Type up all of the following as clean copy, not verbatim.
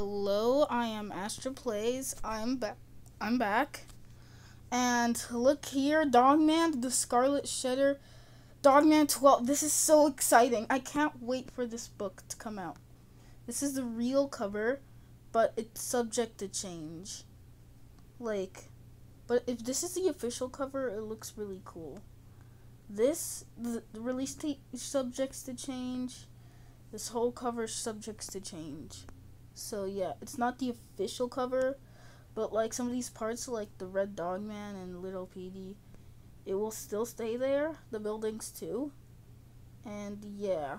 Hello, I am Astra Plays. I'm back. And look here, Dog Man, the Scarlet Shedder, Dog Man 12. This is so exciting. I can't wait for this book to come out. This is the real cover, but it's subject to change. But if this is the official cover, it looks really cool. The release date is subject to change. This whole cover is subject to change. So yeah, it's not the official cover, but like some of these parts, like the Red Dog Man and Little Petey, it will still stay there. The buildings too. And yeah,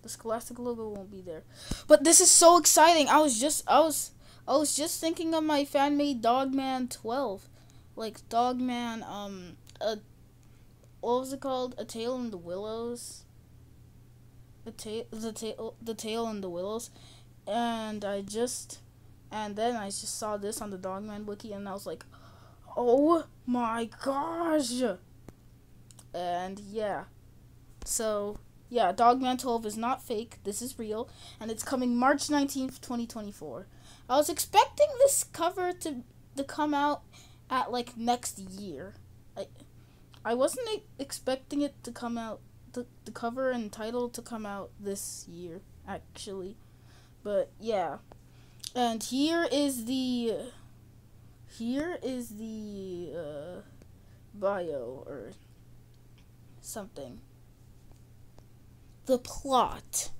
the Scholastic logo won't be there. But this is so exciting. I was just thinking of my fan-made Dog Man 12. Like Dog Man, what was it called? A Tale in the Willows. The Tale in the Willows. And then I just saw this on the Dog Man wiki, and I was like, oh my gosh. And yeah. So yeah, Dog Man 12 is not fake. This is real, and it's coming March 19th, 2024. I was expecting this cover to come out at like next year. I wasn't expecting it to come out, the cover and title to come out this year actually. But yeah. And here is the bio or something. The plot.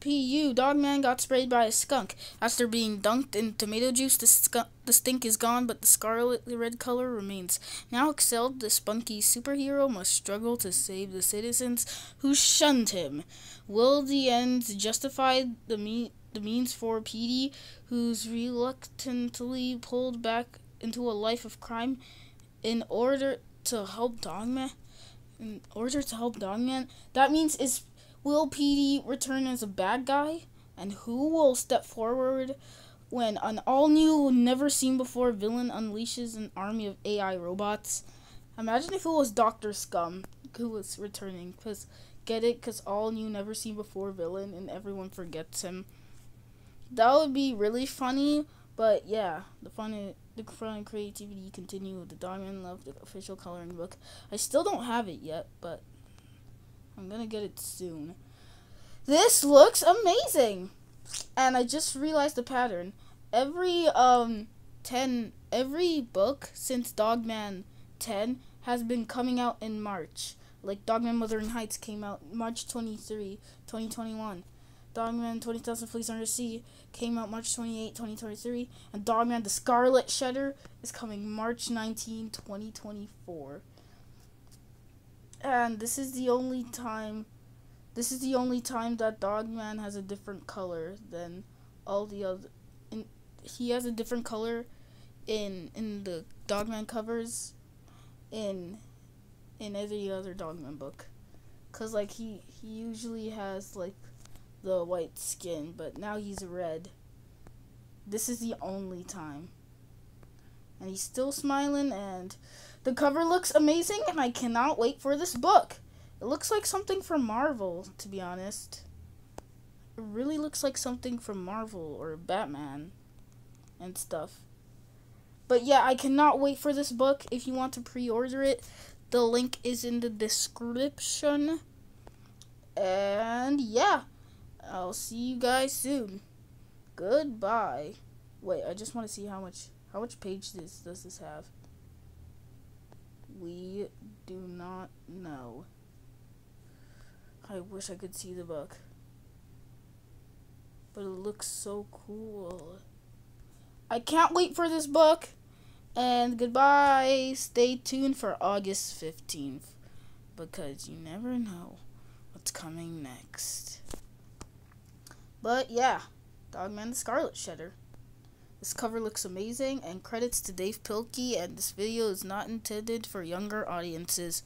P.U. Dog Man got sprayed by a skunk. After being dunked in tomato juice, the stink is gone, but the scarlet red color remains. Now exiled, the spunky superhero must struggle to save the citizens who shunned him. Will the ends justify the means for Petey, who's reluctantly pulled back into a life of crime in order to help Dog Man? That means will Petey return as a bad guy? And who will step forward when an all-new, never-seen-before villain unleashes an army of AI robots? Imagine if it was Dr. Scum who was returning. Because all-new, never-seen-before villain, and everyone forgets him. That would be really funny, but yeah, the fun and creativity continue with the Dog Man Love, the official coloring book. I still don't have it yet, but I'm gonna get it soon. This looks amazing, and I just realized the pattern. Every book since Dog Man 10 has been coming out in March. Like Dog Man Wuthering Heights came out March 23, 2021. Dog Man 20,000 Fleas Under the Sea came out March 28, 2023, and Dog Man the Scarlet Shedder is coming March 19, 2024. And this is the only time that Dog Man has a different color than all the other. He has a different color in the Dog Man covers, in every other Dog Man book, 'cause like he usually has like the white skin, but now he's red. This is the only time. And he's still smiling, and the cover looks amazing, and I cannot wait for this book. It looks like something from Marvel, to be honest. It really looks like something from Marvel or Batman and stuff. But yeah, I cannot wait for this book. If you want to pre-order it, the link is in the description. And yeah, I'll see you guys soon. Goodbye. Wait, I just want to see how much page does this have? We do not know. I wish I could see the book. But it looks so cool. I can't wait for this book. And goodbye. Stay tuned for August 15th. Because you never know what's coming next. But yeah, Dog Man the Scarlet Shedder. This cover looks amazing, and credits to Dave Pilkey, and this video is not intended for younger audiences.